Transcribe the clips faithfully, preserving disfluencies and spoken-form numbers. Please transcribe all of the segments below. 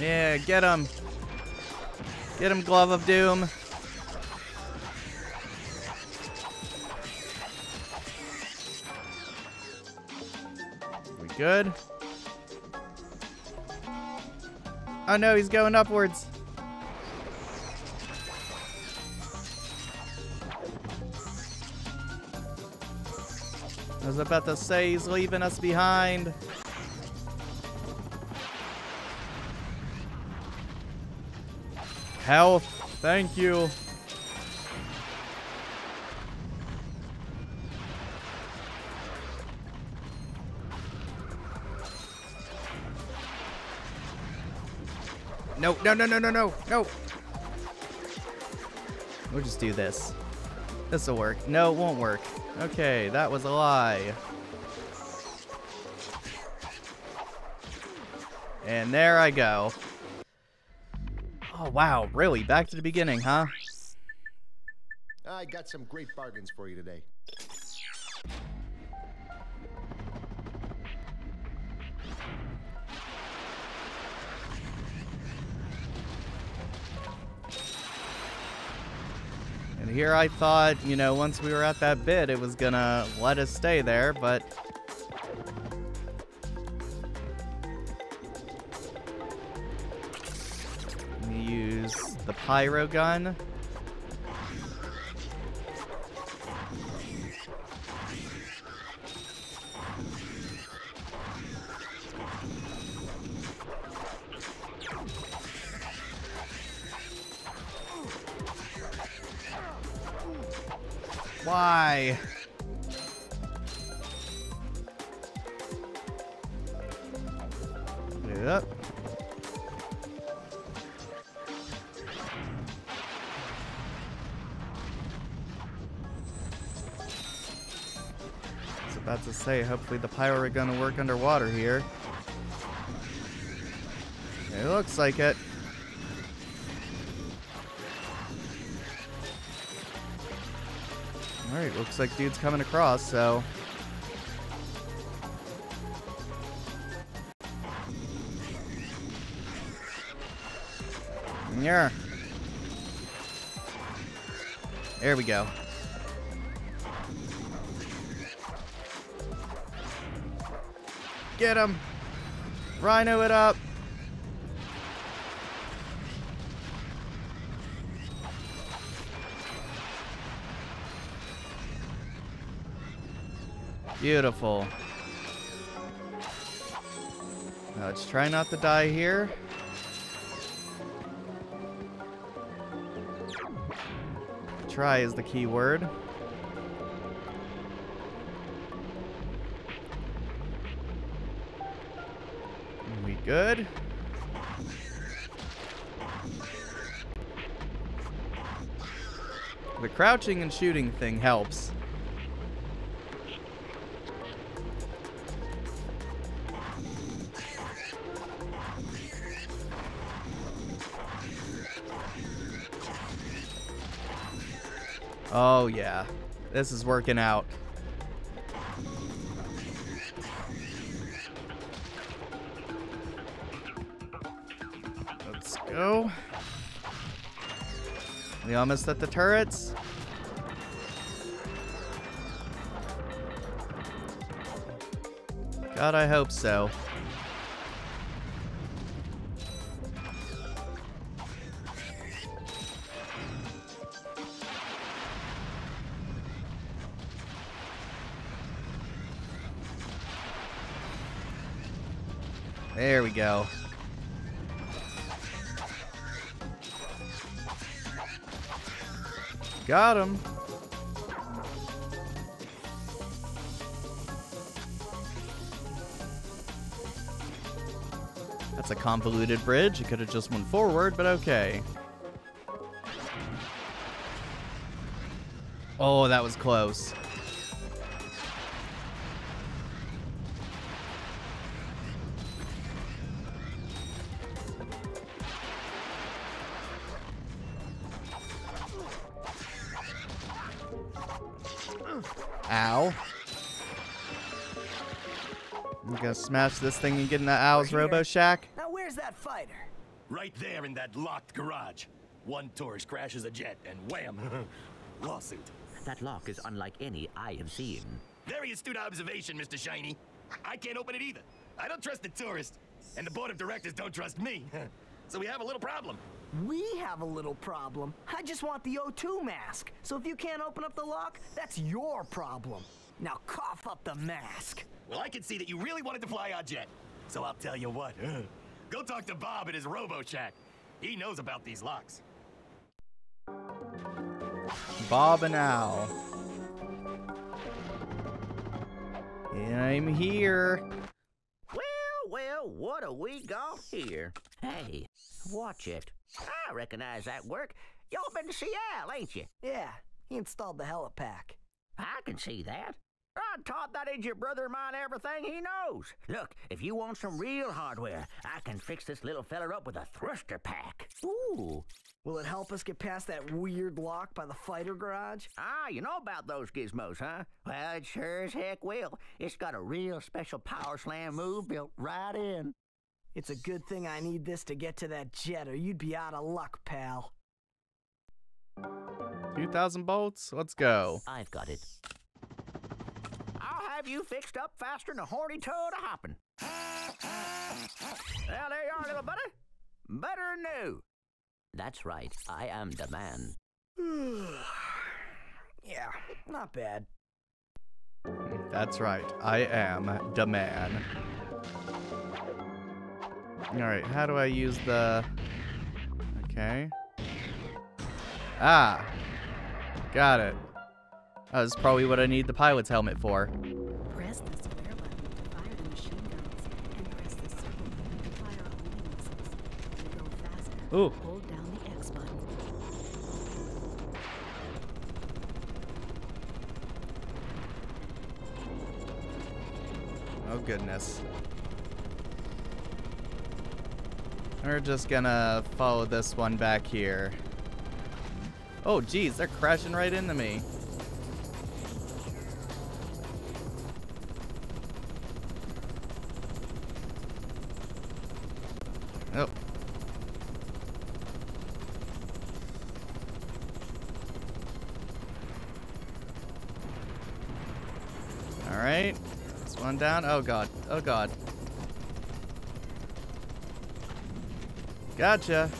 Yeah, get him. Get him, Glove of Doom. We good? Oh no, he's going upwards. I was about to say he's leaving us behind. Health, thank you. No, no, no, no, no, no, no. We'll just do this. This'll work. No, it won't work. Okay, that was a lie. And there I go. Oh, wow, really? Back to the beginning, huh? I got some great bargains for you today. And here I thought, you know, once we were at that bid, it was gonna let us stay there, but... the pyro gun. Why? Yep. About to say, hopefully the pyro are gonna work underwater here. It looks like it. Alright, looks like dude's coming across, so... yeah. There we go. Get him! Rhino it up! Beautiful. Now let's try not to die here. Try is the key word. Good. The crouching and shooting thing helps. Oh yeah, this is working out. Go. We almost at the turrets. God, I hope so. There we go. Got him. That's a convoluted bridge. It could have just went forward, but okay. Oh, that was close. Ow. I'm gonna smash this thing and get in the Owl's Robo Shack. Now where's that fighter? Right there in that locked garage. One tourist crashes a jet and wham! Lawsuit. That lock is unlike any I have seen. Very astute observation, Mister Shiny. I can't open it either. I don't trust the tourist. And the board of directors don't trust me. So we have a little problem. We have a little problem. I just want the O two mask. So if you can't open up the lock, that's your problem. Now cough up the mask. Well, I can see that you really wanted to fly our jet. So I'll tell you what. Go talk to Bob at his Robo Shack. He knows about these locks. Bob and Al. I'm here. Well, well, what do we got here? Hey, watch it. I recognize that work. Y'all been to see Al, ain't you? Yeah, he installed the helipack. I can see that. I taught that idiot brother of mine everything he knows. Look, if you want some real hardware, I can fix this little fella up with a thruster pack. Ooh. Will it help us get past that weird lock by the fighter garage? Ah, you know about those gizmos, huh? Well, it sure as heck will. It's got a real special power slam move built right in. It's a good thing I need this to get to that jet, or you'd be out of luck, pal. two thousand bolts? Let's go. I've got it. I'll have you fixed up faster than a horny toad a-hoppin'. Well, there you are, little buddy. Better new. That's right. I am the man. Yeah, not bad. That's right. I am the man. Alright, how do I use the... Okay. Ah. Got it. Oh, that's probably what I need the pilot's helmet for. Press the square button to fire the machine guns, and press the circle button to fire all the missiles. To go faster, ooh. Hold down the X button. Oh goodness. We're just gonna follow this one back here. Oh geez, they're crashing right into me. Oh. All right, this one down. Oh god. Oh god. Gotcha.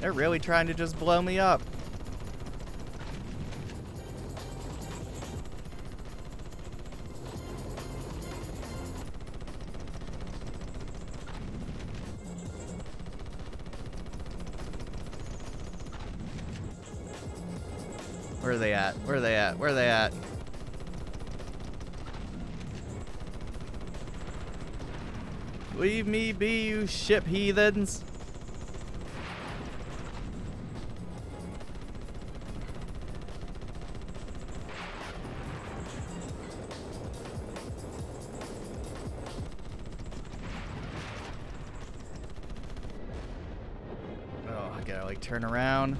They're really trying to just blow me up. Where are they at? Where are they at? Where are they at? Leave me be, you ship heathens. Oh, I gotta like turn around.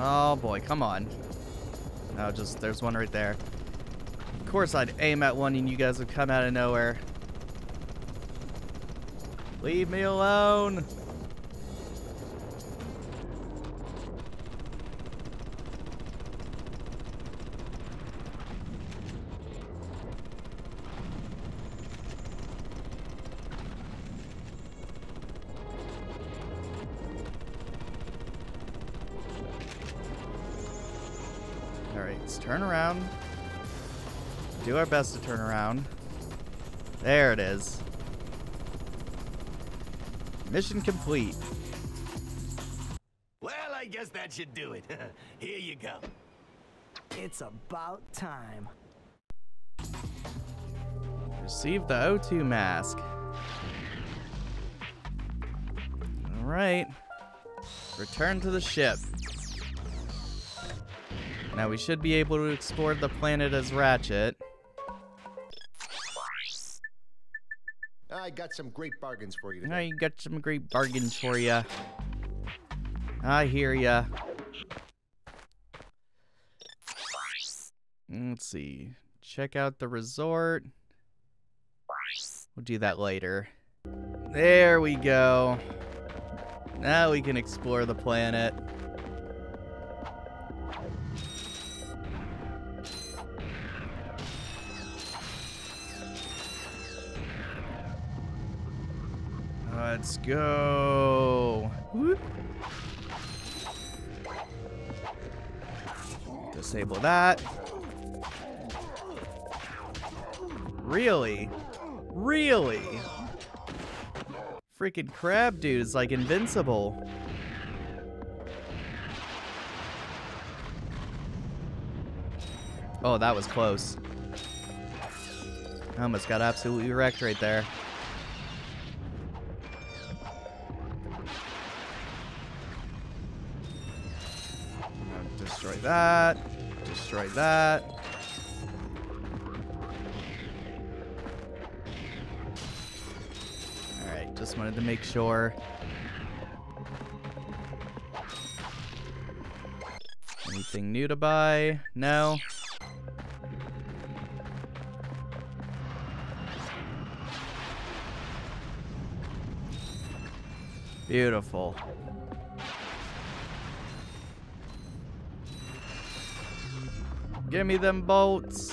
Oh boy, come on. No, just, there's one right there. Of course I'd aim at one and you guys would come out of nowhere. Leave me alone. Turn around. Do our best to turn around. There it is. Mission complete. Well, I guess that should do it. Here you go. It's about time. Receive the O two mask. All right. Return to the ship. Now we should be able to explore the planet as Ratchet. I got some great bargains for you today. I got some great bargains for you. I hear ya. Let's see. Check out the resort. We'll do that later. There we go. Now we can explore the planet. Let's go. Whoop. Disable that. Really? Really? Freaking crab dude is like invincible. Oh, that was close. I almost got absolutely wrecked right there. Destroy that. Destroy that. Just wanted to make sure. Anything new to buy? No. Beautiful. Give me them bolts.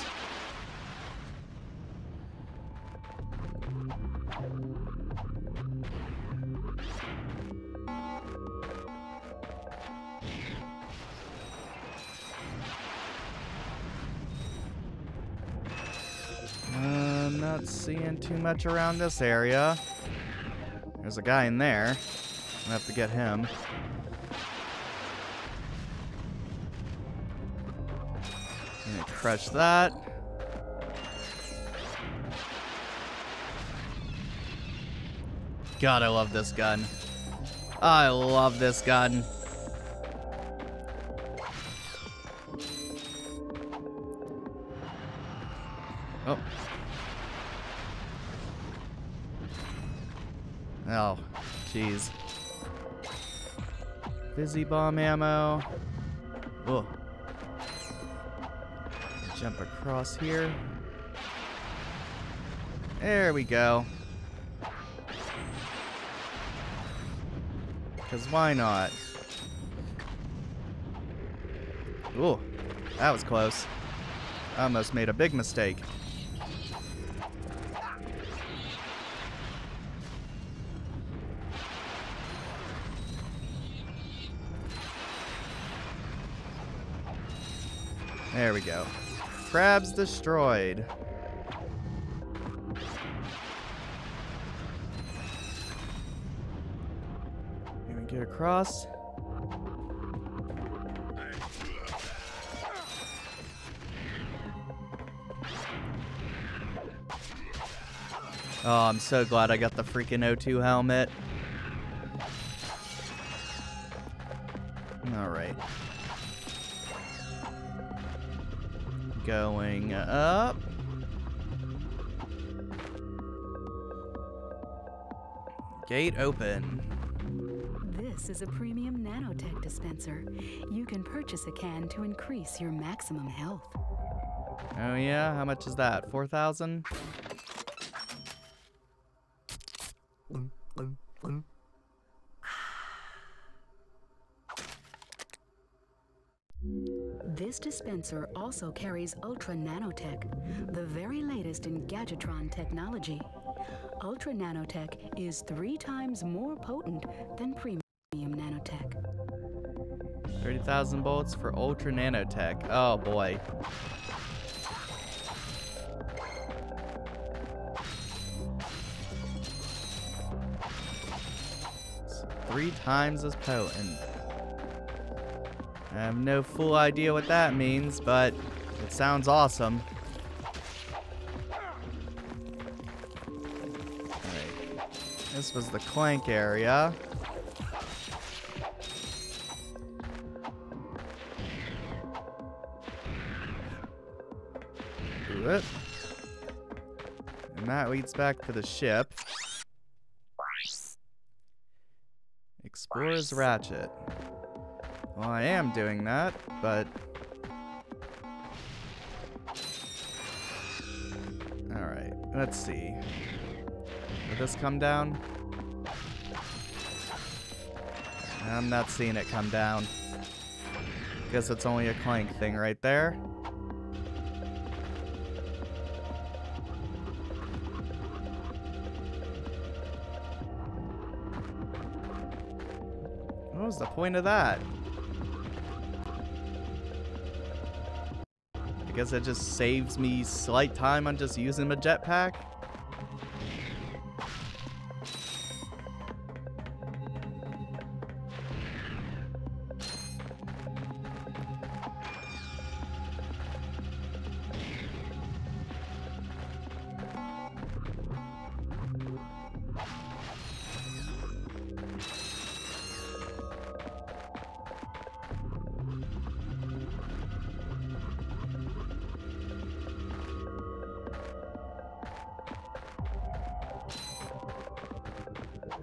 Seeing too much around this area. There's a guy in there. I have to get him. I'm gonna crush that. God, I love this gun. I love this gun. Oh. Oh, jeez. Busy bomb ammo. Oh. Jump across here. There we go. Because why not? Ooh, that was close. I almost made a big mistake. There we go. Crabs destroyed. Here we get across. Oh, I'm so glad I got the freaking O two helmet. All right. Going up. Gate open. This is a premium nanotech dispenser. You can purchase a can to increase your maximum health. Oh yeah? How much is that? four thousand? This dispenser also carries Ultra Nanotech, the very latest in Gadgetron technology. Ultra Nanotech is three times more potent than Premium Nanotech. thirty thousand volts for Ultra Nanotech. Oh boy. It's three times as potent. I have no full idea what that means, but it sounds awesome. Alright. This was the Clank area. Do it. And that leads back to the ship. Explores Ratchet. Well, I am doing that, but... Alright, let's see. Did this come down? I'm not seeing it come down. Guess it's only a Clank thing right there. What was the point of that? I guess it just saves me slight time on just using my jetpack.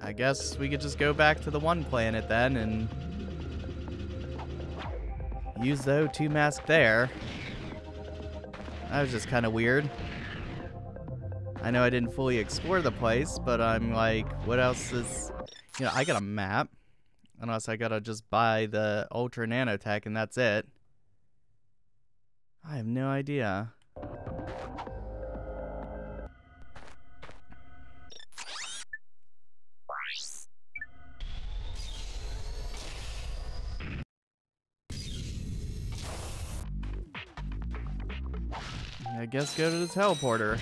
I guess we could just go back to the one planet then and use the O two mask there. That was just kind of weird. I know I didn't fully explore the place, but I'm like, what else is... You know, I got a map. Unless I gotta just buy the Ultra Nanotech and that's it. I have no idea. I guess go to the teleporter.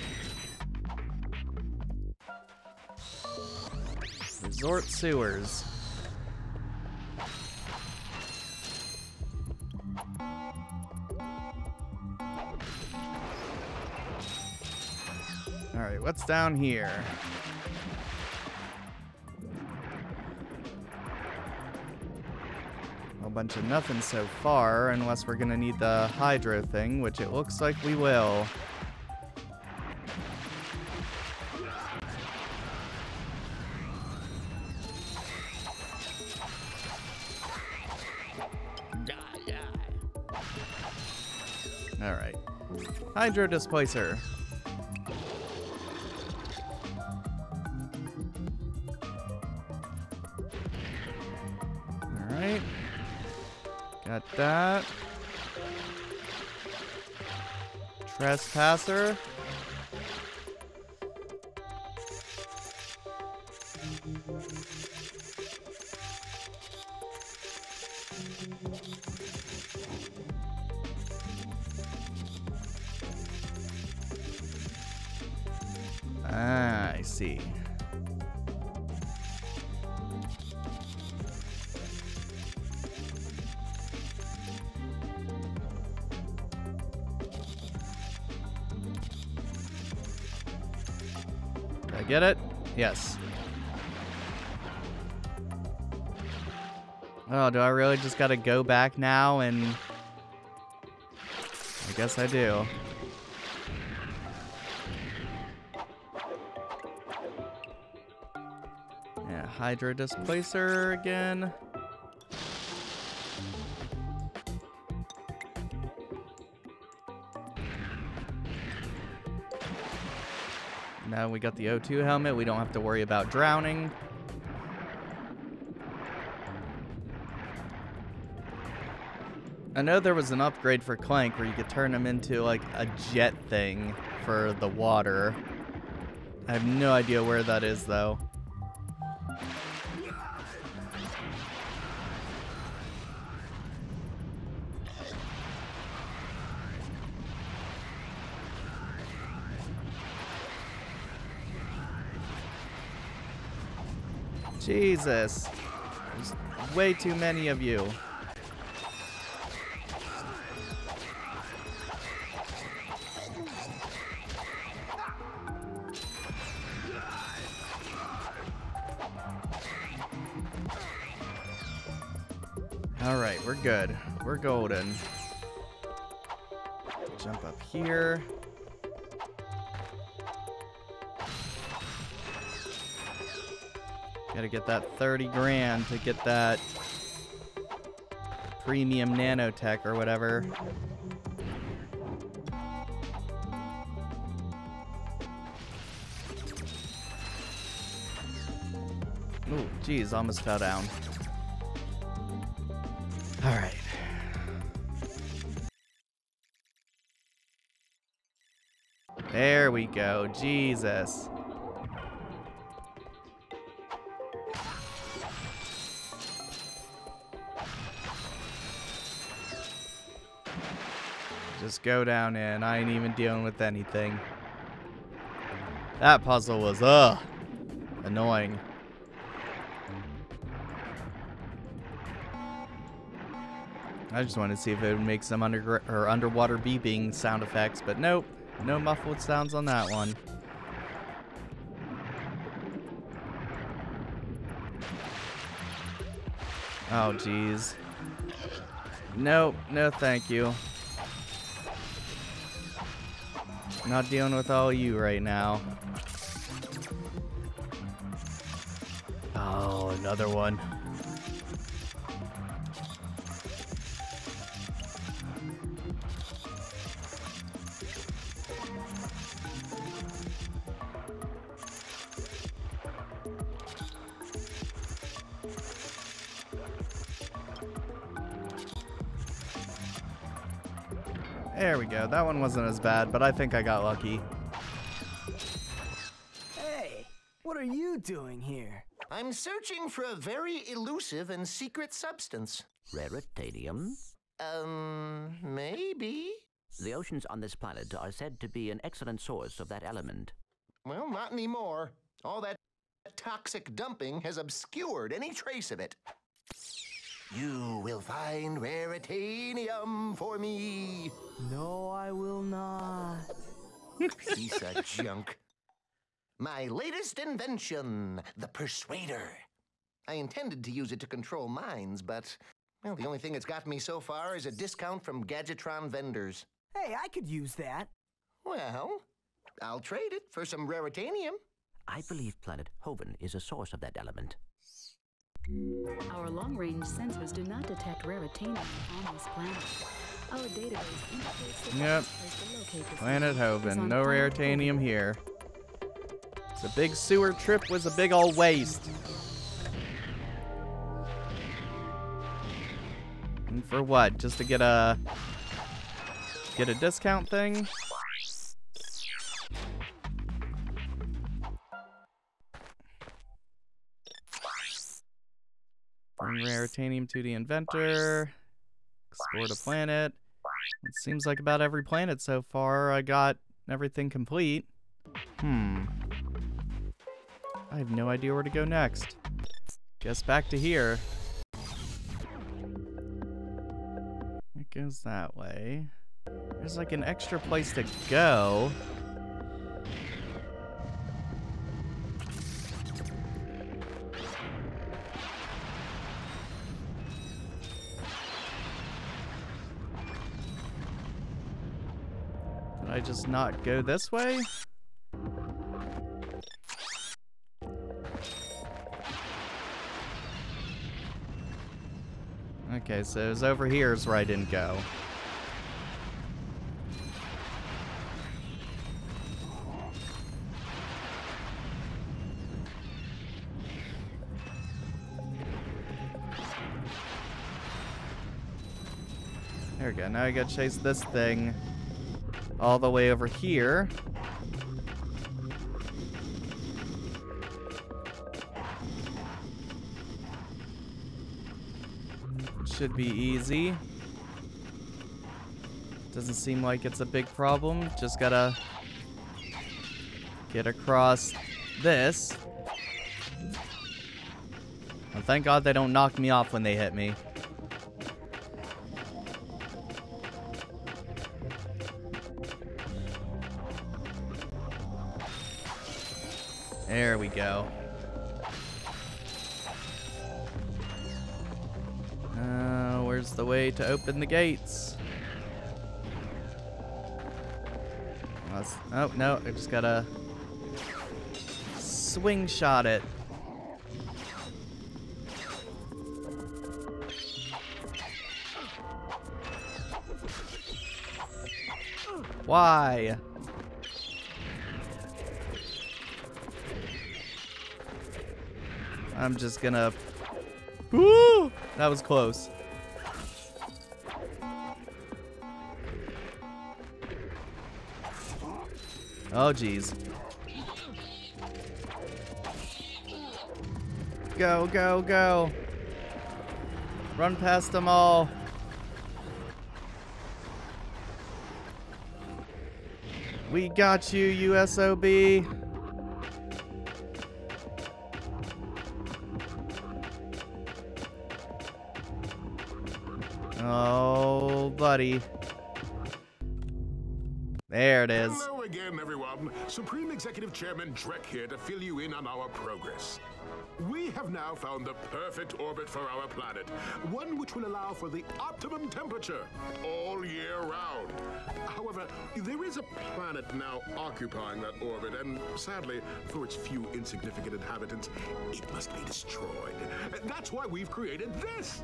Resort sewers. Alright, what's down here? A bunch of nothing so far, unless we're gonna need the hydro thing, which it looks like we will. Alright. Hydro displacer. Alright. Got that. Trespasser. Ah, I see. Get it? Yes. Oh, do I really just gotta go back now? And I guess I do. Yeah, Hydro Displacer again. Now we got the O two helmet. We don't have to worry about drowning. I know there was an upgrade for Clank where you could turn him into like a jet thing for the water. I have no idea where that is though. Jesus, there's way too many of you. All right, we're good. We're golden. Jump up here. Gotta get that thirty grand to get that premium nanotech or whatever. Ooh, geez, almost fell down. All right. There we go, Jesus. Just go down in. I ain't even dealing with anything. That puzzle was, ugh, annoying. I just wanted to see if it would make some under or underwater beeping sound effects, but nope. No muffled sounds on that one. Oh, geez. Nope. No, thank you. Not dealing with all you right now. Oh, another one. There we go. That one wasn't as bad, but I think I got lucky. Hey, what are you doing here? I'm searching for a very elusive and secret substance. Raritanium? Um, maybe? The oceans on this planet are said to be an excellent source of that element. Well, not anymore. All that toxic dumping has obscured any trace of it. You will find Raritanium for me. No, I will not. Piece of junk. My latest invention, the Persuader. I intended to use it to control minds, but, well, the only thing it's got me so far is a discount from Gadgetron vendors. Hey, I could use that. Well, I'll trade it for some Raritanium. I believe Planet Hoven is a source of that element. Our long-range sensors do not detect Raritanium on this planet. Our database indicates the yep. place to locate this Planet Hoven. No Raritanium here. The big sewer trip was a big old waste. And for what? Just to get a get a discount thing? Bring Raritanium to the Inventor. Explore the planet. It seems like about every planet so far I got everything complete. Hmm. I have no idea where to go next. Guess back to here. It goes that way. There's like an extra place to go. I just not go this way? Okay, so it was over here is where I didn't go. There we go, now I gotta chase this thing all the way over here. Should be easy. Doesn't seem like it's a big problem. Just gotta get across this. And thank God they don't knock me off when they hit me. There we go. Uh, where's the way to open the gates? That's, oh, no, I just gotta swing shot it. Why? I'm just gonna... Woo! That was close. Oh, geez. Go, go, go. Run past them all. We got you, U S O B. Oh, buddy. There it is. Hello again, everyone. Supreme Executive Chairman Drek here to fill you in on our progress. We have now found the perfect orbit for our planet, one which will allow for the optimum temperature all year round. However, there is a planet now occupying that orbit, and sadly, for its few insignificant inhabitants, it must be destroyed. That's why we've created this,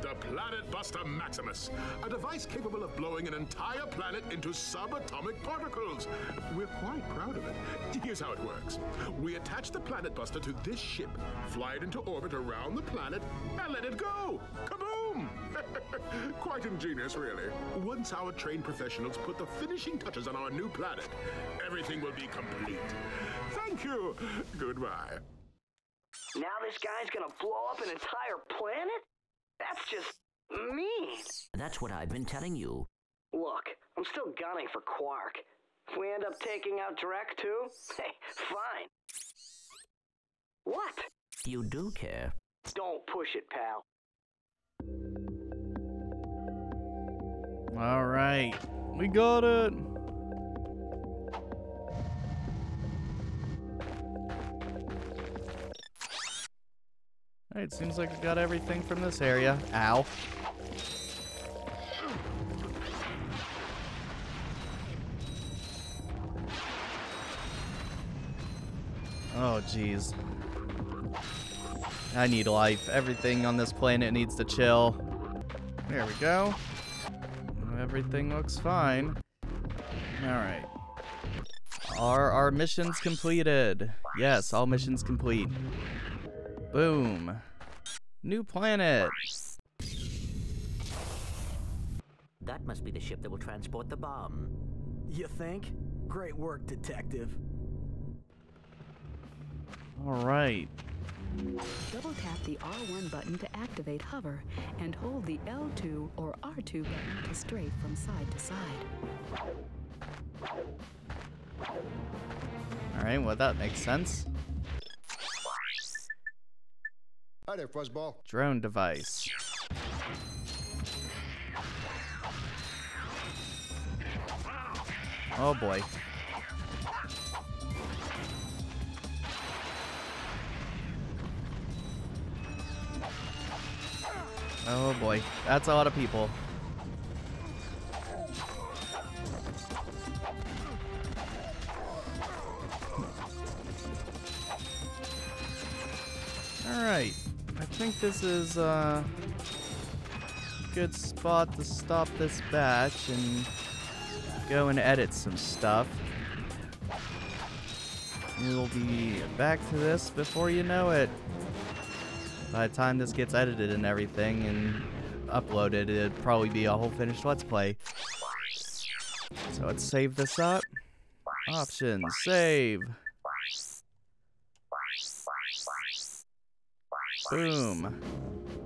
the Planet Buster Maximus, a device capable of blowing an entire planet into subatomic particles. We're quite proud of it. Here's how it works. We attach the Planet Buster to this ship, fly it into orbit around the planet, and let it go! Kaboom! Quite ingenious, really. Once our trained professionals put the finishing touches on our new planet, everything will be complete. Thank you! Goodbye. Now this guy's gonna blow up an entire planet? That's just mean. That's what I've been telling you. Look, I'm still gunning for Quark. If we end up taking out Drek too, hey, fine. What? You do care. Don't push it, pal. All right. We got it. All right, seems like we got everything from this area. Ow. Oh, jeez. I need life. Everything on this planet needs to chill. There we go. Everything looks fine. Alright. Are our missions completed? Yes, all missions complete. Boom. New planet. That must be the ship that will transport the bomb. You think? Great work, detective. Alright. Double tap the R one button to activate hover, and hold the L two or R two button to strafe from side to side. Alright, well that makes sense. Hi there, fuzzball. Drone device. Oh boy. Oh boy, that's a lot of people. Alright, I think this is a good spot to stop this batch and go and edit some stuff. We'll be back to this before you know it. By the time this gets edited and everything and uploaded, it'd probably be a whole finished Let's Play. So let's save this up. Options, save. Boom.